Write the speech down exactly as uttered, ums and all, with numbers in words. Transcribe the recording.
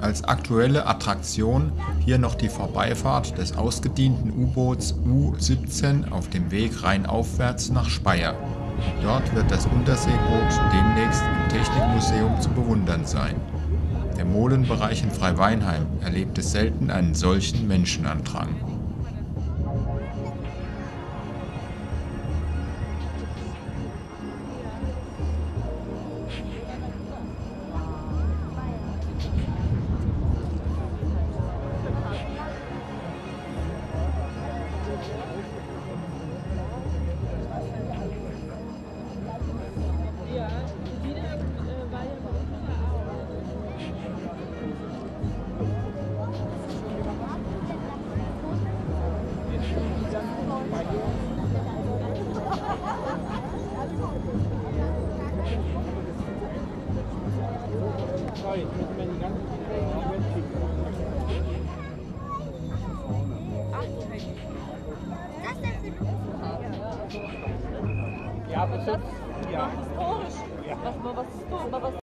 Als aktuelle Attraktion hier noch die Vorbeifahrt des ausgedienten U-Boots U siebzehn auf dem Weg rheinaufwärts nach Speyer. Dort wird das Unterseeboot demnächst im Technikmuseum zu bewundern sein. Der Molenbereich in Freiweinheim erlebte selten einen solchen Menschenandrang. Ja, was ist das? Ja. Historisch. Ja. Was, was, was, was